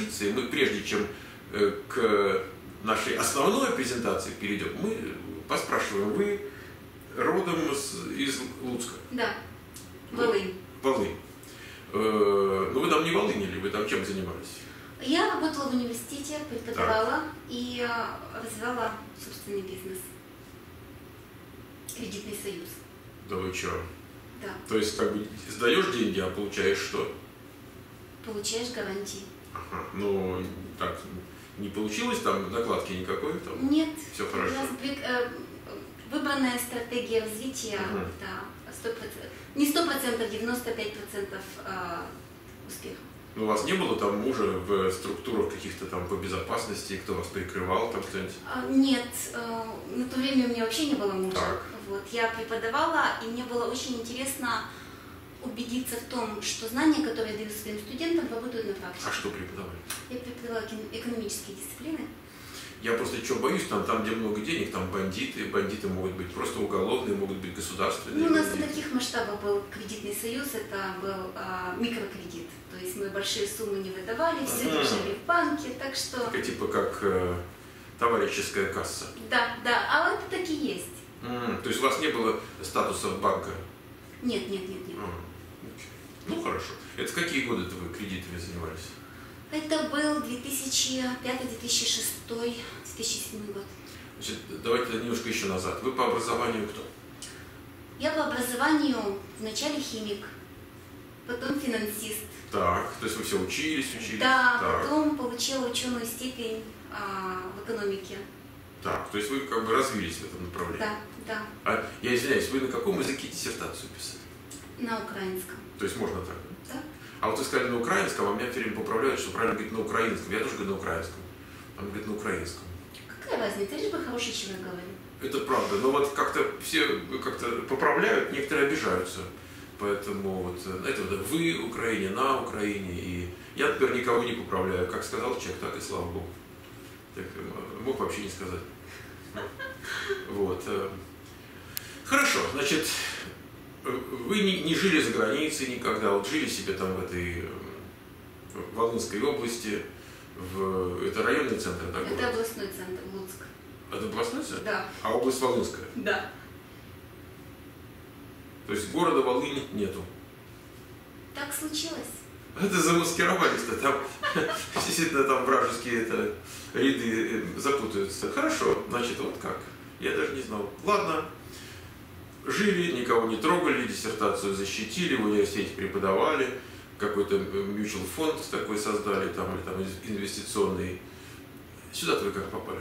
традиции, мы прежде чем к нашей основной презентации перейдем, мы поспрашиваем, вы родом из Луцка? Да, Волынь. Волынь. Ну, вы там не волынили, вы там чем занимались? Я работала в университете, преподавала и развивала собственный бизнес. Кредитный союз. Да вы чё? Да. То есть, как бы, сдаешь деньги, а получаешь что? Получаешь гарантии. Ага. Ну, так, не получилось там накладки никакой? Там? Нет. Все хорошо. Выбранная стратегия развития, да, 100%, не 100%, 95% успеха. Ну, у вас не было там мужа в структурах каких-то там по безопасности, кто вас прикрывал там что-нибудь? Нет, на то время у меня вообще не было мужа. Вот, я преподавала, и мне было очень интересно убедиться в том, что знания, которые я даю своим студентам, работают на практике. А что преподавали? Я преподавала экономические дисциплины. Я просто чего боюсь, там где много денег, там бандиты могут быть просто уголовные, могут быть государственные. Ну, у нас на таких масштабах был кредитный союз, это был микрокредит, то есть мы большие суммы не выдавали, все держали в банке, так что... Так, типа как товарищеская касса. Да, да, а вот так и есть. То есть у вас не было статуса банка? Нет, нет, нет, нет. Ну хорошо. Это какие годы вы кредитами занимались? Это был 2005-2006-2007 год. Значит, давайте немножко еще назад. Вы по образованию кто? Я по образованию вначале химик, потом финансист. Так, то есть вы все учились? Да, так. Потом получила ученую степень в экономике. Так, то есть вы как бы развились в этом направлении? Да, да. А, я извиняюсь, вы на каком языке диссертацию писали? На украинском. То есть можно так? Да. А вот вы сказали на украинском, а меня все время поправляют, что правильно говорить на украинском. Я тоже говорю на украинском. Он говорит на украинском. Какая разница? Лишь бы хороший человек говорил. Это правда. Но вот как-то все как-то поправляют, некоторые обижаются. Поэтому вот это вот вы Украине, на Украине. И я, например, никого не поправляю. Как сказал человек, так и слава богу. Так мог вообще не сказать. Вот. Хорошо, значит. Вы не жили за границей никогда, вот жили себе там в этой Волынской области, это районный центр, да? Это город? Областной центр, Луцк. Это областной центр? Да. А область Волынская? Да. То есть города Волыни нету? Так случилось. Это замаскировались-то, там действительно там вражеские ряды запутаются. Хорошо, значит, вот как? Я даже не знал. Ладно. Жили, никого не трогали, диссертацию защитили, в университете преподавали, какой-то mutual фонд такой создали, там, или там инвестиционный. Сюда-то вы как попали?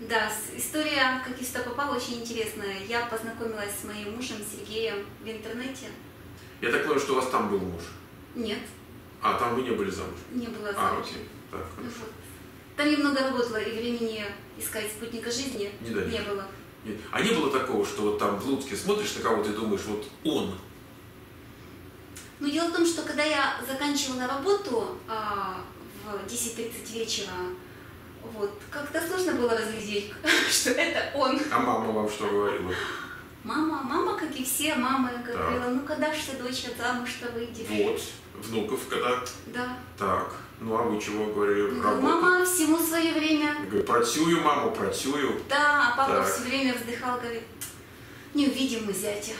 Да, история, как я сюда попала, очень интересная. Я познакомилась с моим мужем Сергеем в интернете. Я так понимаю, что у вас там был муж? Нет. А, там вы не были замужем? Не была замужем. А, окей. Так, хорошо. Вот. Там я много работала, и времени искать спутника жизни не было. Нет. А не было такого, что вот там в Луцке смотришь на кого-то и думаешь, вот он? Ну, дело в том, что когда я заканчивала работу в 10:30 вечера, вот, как-то сложно было разглядеть, что это он. А мама вам что говорила? Мама, как и все мамы, говорила, ну, когда ж ты, дочь, замуж что выйдешь? Вот, внуков когда? Да. Так, ну, а вы чего говорили? Ну, мама, всему свое время. Я говорю, працюю, маму, працюю. Да, а папа все время вздыхал, говорит, не увидим мы зятя.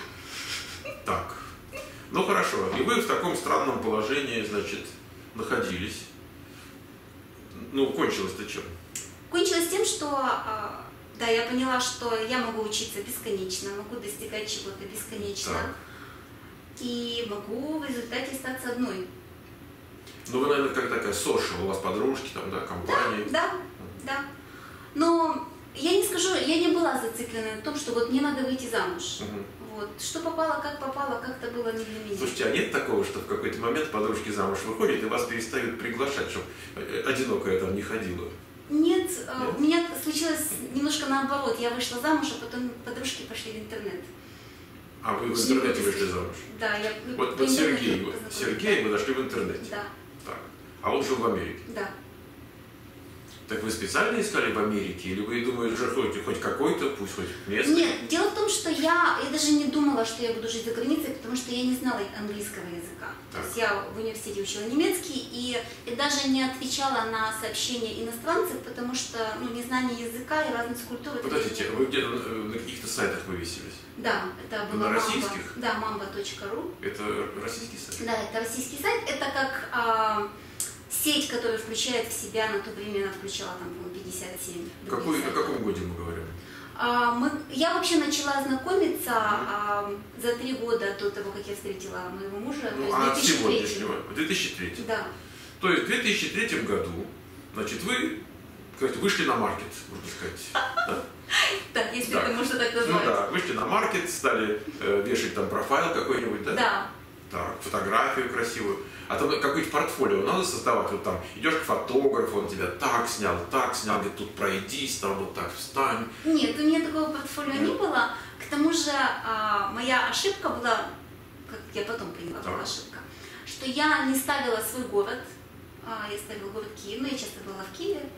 Так, ну, хорошо. И вы в таком странном положении, значит, находились. Ну, кончилось-то чем? Кончилось тем, что... Да, я поняла, что я могу учиться бесконечно, могу достигать чего-то бесконечно. Так. И могу в результате остаться одной. Ну, вы, наверное, как такая social, у вас подружки, там, да, компании. Да, да, да. Но я не скажу, я не была зациклена на том, что вот мне надо выйти замуж. Вот. Что попало, как-то было не для меня. Слушайте, а нет такого, что в какой-то момент подружки замуж выходят и вас перестают приглашать, чтобы одинокая там не ходила? Нет, у меня случилось немножко наоборот. Я вышла замуж, а потом подружки пошли в интернет. А вы в интернете вышли замуж? Да, я... Вот Сергей, вы дошли в интернете? Да. Так. А он жил в Америке? Да. Так вы специально искали в Америке? Или вы думали, что хоть какой-то, пусть хоть местный? Нет, дело в том, что я даже не думала, что я буду жить за границей, потому что я не знала английского языка. То есть я в университете учила немецкий и даже не отвечала на сообщения иностранцев, потому что незнание языка и разность культуры... Подождите, вы где-то на каких-то сайтах вывесились? Да, это было российских? Да, Mamba.ru. Это российский сайт? Да, это российский сайт. Это как сеть, которая включает в себя, на то время она включала там 57. О каком годе мы говорим? Я вообще начала знакомиться за 3 года до того, как я встретила моего мужа. А всего лишнего? В 2003? Да. То есть в 2003 году, значит, вы, кстати, вышли на маркет, можно сказать. Да, если это можно так назвать. Ну да, вышли на маркет, стали вешать там профайл какой-нибудь, да? Да. Так, фотографию красивую. А там какое-то портфолио надо создавать, вот там идешь к фотографу, он тебя так снял, где тут пройдись, там вот так встань. Нет, у меня такого портфолио не было, к тому же моя ошибка была, как я потом поняла, была ошибка, что я не ставила свой город, я ставила город Киев, но я часто была в Киеве.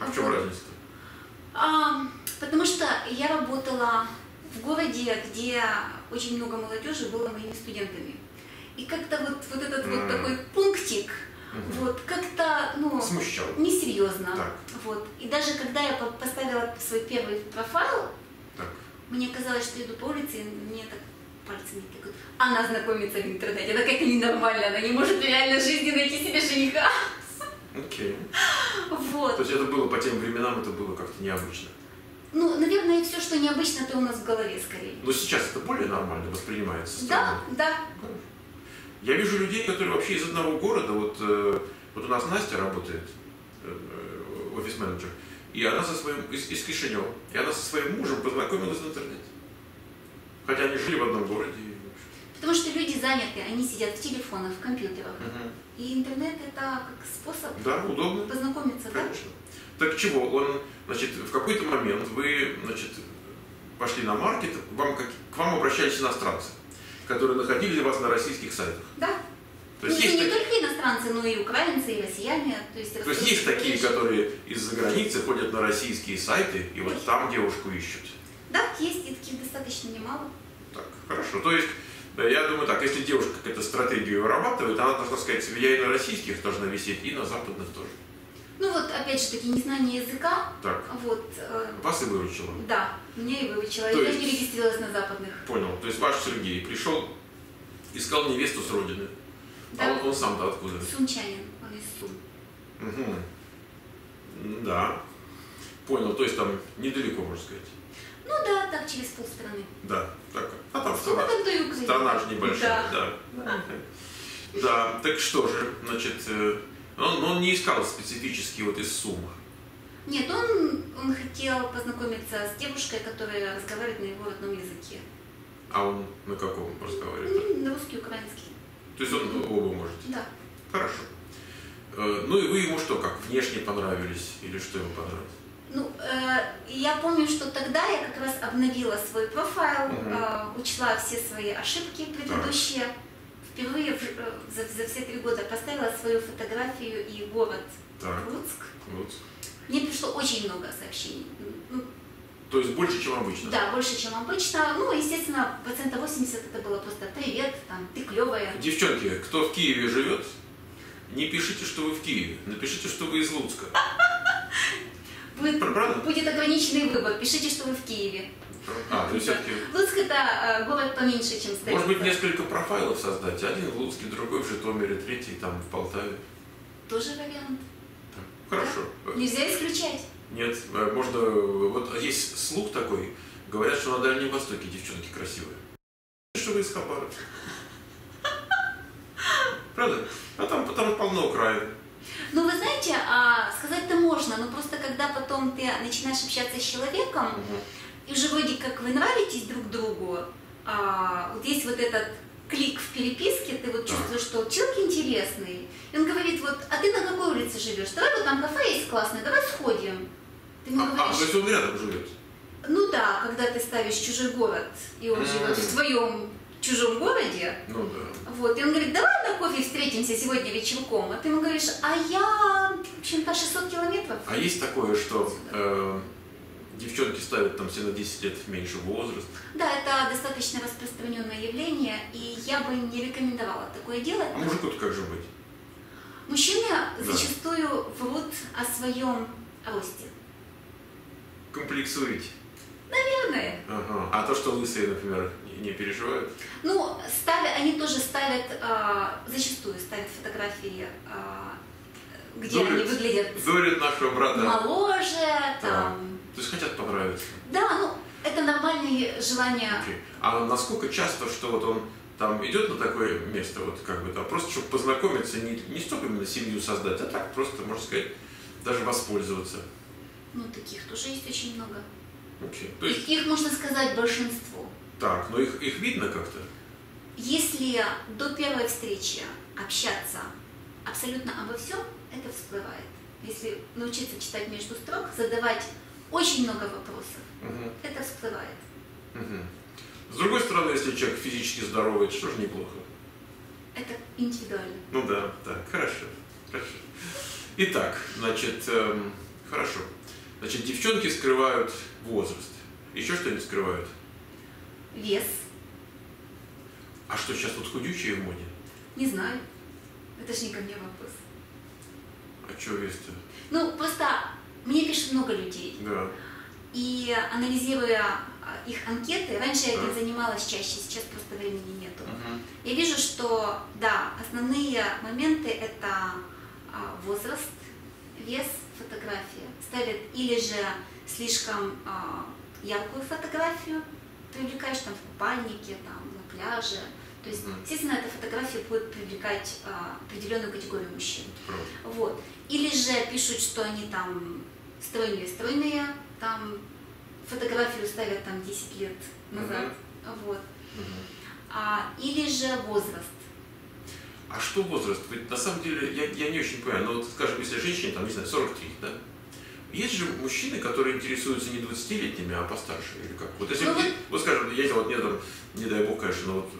А в чем разница? Потому что я работала в городе, где очень много молодежи было моими студентами. И как-то вот этот вот такой пунктик, вот, как-то, смущал. Несерьезно. Так. Вот. И даже когда я поставила свой первый профайл, так. Мне казалось, что иду по улице, и мне так пальцы не тыкают. Она знакомится в интернете, она какая-то ненормальная, она не может в реальной жизни найти себе жениха. Окей. Вот. То есть это было по тем временам, это было как-то необычно. Ну, наверное, все, что необычно, то у нас в голове скорее. Но сейчас это более нормально воспринимается. Да, да. Я вижу людей, которые вообще из одного города, вот у нас Настя работает, офис-менеджер, и она со своим, из Кишинева, и она со своим мужем познакомилась в интернете. Хотя они жили в одном городе. Потому что люди заняты, они сидят в телефонах, в компьютерах. И интернет это как способ удобно. Познакомиться. Конечно. Да? Так чего, значит, в какой-то момент вы, значит, пошли на маркет, к вам обращались иностранцы, которые находили вас на российских сайтах. Да. То есть есть не только иностранцы, но и украинцы, и россияне. То есть есть такие, которые из-за границы ходят на российские сайты и вот там девушку ищут. Да, есть, и таких достаточно немало. Так, хорошо. То есть, я думаю так, если девушка какую-то стратегию вырабатывает, она должна сказать себе, я и на российских должна висеть, и на западных тоже. Ну вот, опять же таки, незнание языка. Так. Вот, вас и выручило. Да, меня и выручило. Я не регистрировалась на западных. Понял. То есть ваш Сергей пришел, искал невесту с родины. Да. А он сам-то откуда? Сумчанин, он из Сум. Угу. Да. Понял. То есть там недалеко, можно сказать. Ну да, так через полстраны. Да. Так. А там страна же небольшая. Да. Да. Так что же, значит... Он не искал специфически вот из Сумы. Нет, он хотел познакомиться с девушкой, которая разговаривает на его родном языке. А он на каком разговаривает? На русский, украинский. То есть он оба может? Да. Хорошо. Ну и вы ему что, как внешне понравились или что ему понравилось? Ну, я помню, что тогда я как раз обновила свой профайл, учла все свои ошибки предыдущие. Впервые за все 3 года поставила свою фотографию и город Луцк. Мне пришло очень много сообщений. То есть больше, чем обычно? Да, больше, чем обычно. Ну, естественно, процентов 80 это было просто «Привет», там, «Ты клевая». Девчонки, кто в Киеве живет, не пишите, что вы в Киеве. Напишите, что вы из Луцка. Будет ограниченный выбор. Пишите, что вы в Киеве. А, то есть все-таки... Луцк это город поменьше, чем столица. Может быть, несколько профайлов создать. Один в Луцке, другой в Житомире, третий там в Полтаве. Тоже вариант. Так. Хорошо. Да? Нельзя исключать. Нет, можно... Вот есть слух такой, говорят, что на Дальнем Востоке девчонки красивые. Что вы из Хабаровска. Правда? А там полно Украины. Ну, вы знаете, сказать-то можно, но просто когда потом ты начинаешь общаться с человеком, и уже вроде как вы нравитесь друг другу, вот есть вот этот клик в переписке, ты вот чувствуешь, что человек интересный, и он говорит, вот, а ты на какой улице живешь? Давай вот там кафе есть классное, давай сходим. Ты ему говоришь, то есть он рядом живет? Ну да, когда ты ставишь чужой город, и он живет в твоем чужом городе, вот, и он говорит, давай на кофе встретимся сегодня вечерком, а ты ему говоришь, а я, в общем-то, 600 километров. А есть такое, что... девчонки ставят там все на 10 лет меньше возраст. Да, это достаточно распространенное явление, и я бы не рекомендовала такое делать. А мужику-то как же быть? Мужчины зачастую врут о своем росте. Комплексуете? Наверное. Ага. А то, что лысые, например, не переживают? Ну, ставят, они тоже ставят, зачастую ставят фотографии, где дурят, они выглядят дурят нашего брата моложе, там. То есть хотят понравиться. Да, ну, это нормальные желания. Okay. А насколько часто, что вот он там идет на такое место, вот как бы там, просто чтобы познакомиться, не столько именно семью создать, а так просто, можно сказать, даже воспользоваться? Ну, таких тоже есть очень много. Okay. То есть... их, можно сказать, большинство. Так, но их видно как-то? Если до первой встречи общаться абсолютно обо всем, это всплывает. Если научиться читать между строк, задавать очень много вопросов, это всплывает. С другой стороны, если человек физически здоровый, что же неплохо? Это индивидуально. Ну да, так, хорошо. Итак, значит, хорошо. Значит, девчонки скрывают возраст. Еще что-нибудь скрывают? Вес. А что, сейчас тут худючие в моде? Не знаю. Это же не ко мне вопрос. А что вес-то? Ну, просто мне пишет много людей. Да. И анализируя их анкеты, раньше я этим занималась чаще, сейчас просто времени нету. Я вижу, что, да, основные моменты — это возраст, вес, фотография. Ставят или же слишком яркую фотографию, привлекаешь там в купальнике, там, на пляже. То есть, естественно, эта фотография будет привлекать определенную категорию мужчин. Вот. Или же пишут, что они там стройные, там фотографию ставят там 10 лет назад. Вот. Или же возраст. А что возраст? Ведь на самом деле я не очень понимаю, но вот, скажем, если женщине там, не знаю, 43, да? Есть же мужчины, которые интересуются не 20-летними, а постарше, или как? Вот если, ну, вот скажем, я вот, не дай бог, конечно, но вот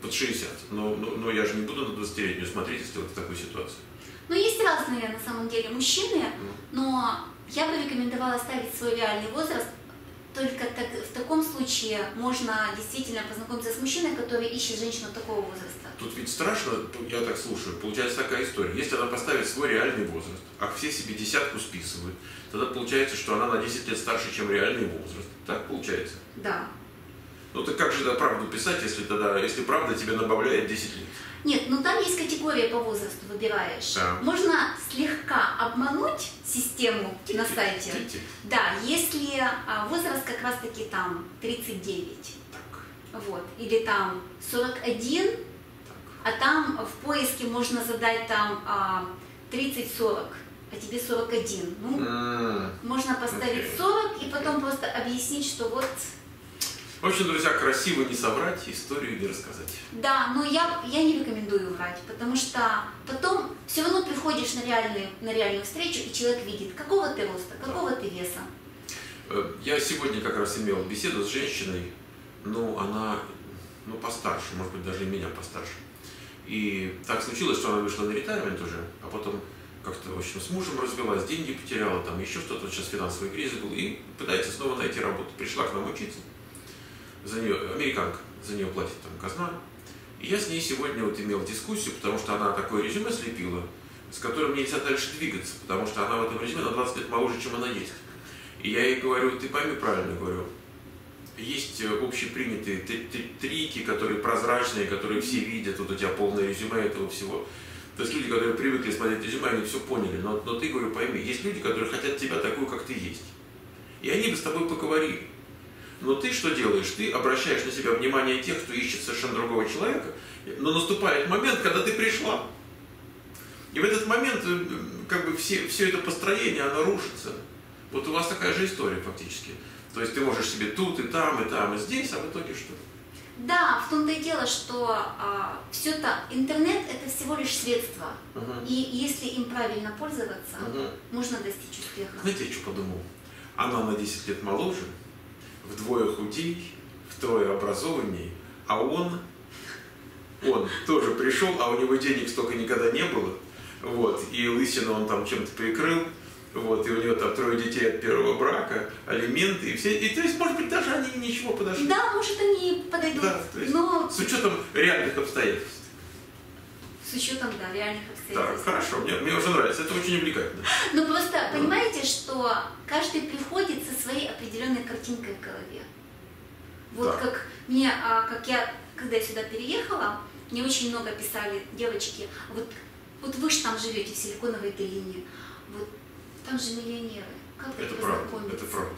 под 60, но я же не буду на 20-летнюю смотреть, если вот в такой ситуации. Ну, есть разные, на самом деле, мужчины, но я бы рекомендовала ставить свой реальный возраст, только в таком случае можно действительно познакомиться с мужчиной, который ищет женщину такого возраста. Тут ведь страшно, я так слушаю, получается такая история. Если она поставит свой реальный возраст, а все себе десятку списывают, тогда получается, что она на 10 лет старше, чем реальный возраст. Так получается? Да. Ну так как же тогда правду писать, если тогда, если правда тебе добавляет 10 лет? Нет, ну там есть категория по возрасту, выбираешь. Да. Можно слегка обмануть систему на сайте. Да, если возраст как раз-таки там 39, так. Вот, или там 41, так. А там в поиске можно задать там 30-40, а тебе 41. Ну, можно поставить 40 и потом просто объяснить, что вот... В общем, друзья, красиво не соврать, историю не рассказать. Да, но я не рекомендую врать, потому что потом все равно приходишь на реальную встречу, и человек видит, какого ты роста, какого ты веса. Я сегодня как раз имел беседу с женщиной, но она постарше, может быть, даже и меня постарше. И так случилось, что она вышла на ретайрмент уже, а потом как-то, в общем, с мужем развелась, деньги потеряла, там еще что-то, сейчас финансовый кризис был, и пытается снова найти работу. Пришла к нам учиться. За нее, американка, за нее платит там казна. И я с ней сегодня вот имел дискуссию, потому что она такое резюме слепила, с которым нельзя дальше двигаться, потому что она в этом резюме на 20 лет моложе, чем она есть. И я ей говорю, ты пойми правильно, говорю, есть общепринятые трики, которые прозрачные, которые все видят, вот у тебя полное резюме этого всего. То есть люди, которые привыкли смотреть резюме, они все поняли, но ты, говорю, пойми, есть люди, которые хотят тебя такую, как ты есть. И они бы с тобой поговорили. Но ты что делаешь? Ты обращаешь на себя внимание тех, кто ищет совершенно другого человека, но наступает момент, когда ты пришла. И в этот момент как бы все это построение, оно рушится. Вот у вас такая же история фактически. То есть ты можешь себе тут, и там, и там, и здесь, а в итоге что? Да, в том-то и дело, что все это, интернет – это всего лишь средство. И если им правильно пользоваться, можно достичь успеха. Знаете, я что подумал? Она на 10 лет моложе. Вдвое худей, втрое образованней, а он тоже пришел, а у него денег столько никогда не было, вот, и лысину он там чем-то прикрыл, вот, и у него там 3 детей от 1-го брака, алименты, и все, и то есть, может быть, даже они ничего подошли. Да, может, они подойдут, да, есть, но... С учетом реальных обстоятельств. С учетом, да, реальных обстоятельств. Да, хорошо, мне уже нравится, это очень увлекательно. Ну, просто, понимаете, что каждый приходит со своей определенной картинкой в голове. Вот да. Как мне, как я, когда я сюда переехала, мне очень много писали девочки, вот вы же там живете, в Силиконовой долине, вот там же миллионеры, как это познакомиться? Это правда.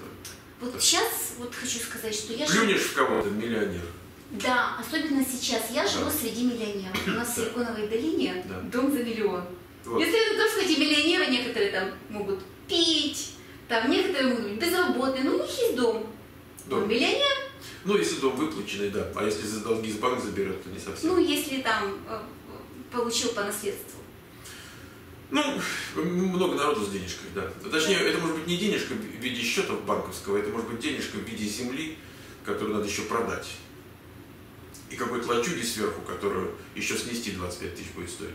Вот это... сейчас вот хочу сказать, что я живу... Плюнешь в кого-то, миллионер. Да, особенно сейчас. Я живу среди миллионеров. У нас в Силиконовой долине дом за миллион. Вот. Если это то, что эти миллионеры, некоторые там могут пить, там некоторые могут быть безработные, но у них есть дом. Дом миллионер. Ну, если дом выплаченный, да. А если за долги из банка заберет, то не совсем. Ну, если там получил по наследству. Ну, много народу с денежкой, да. Точнее, это может быть не денежка в виде счета банковского, это может быть денежка в виде земли, которую надо еще продать. И какой-то лачуги сверху, которую еще снести 25 тысяч будет стоить,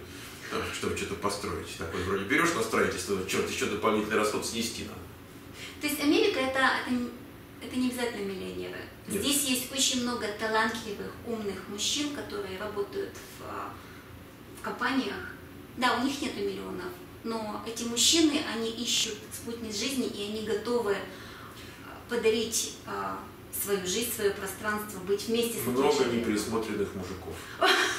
чтобы что-то построить. Такой вроде берешь на строительство, черт, еще дополнительный расход снести надо. То есть Америка это не обязательно миллионеры. Нет. Здесь есть очень много талантливых, умных мужчин, которые работают в компаниях. Да, у них нету миллионов, но эти мужчины, они ищут спутник жизни, и они готовы подарить свою жизнь, свое пространство, быть вместе с этим человеком. Много непредусмотренных мужиков.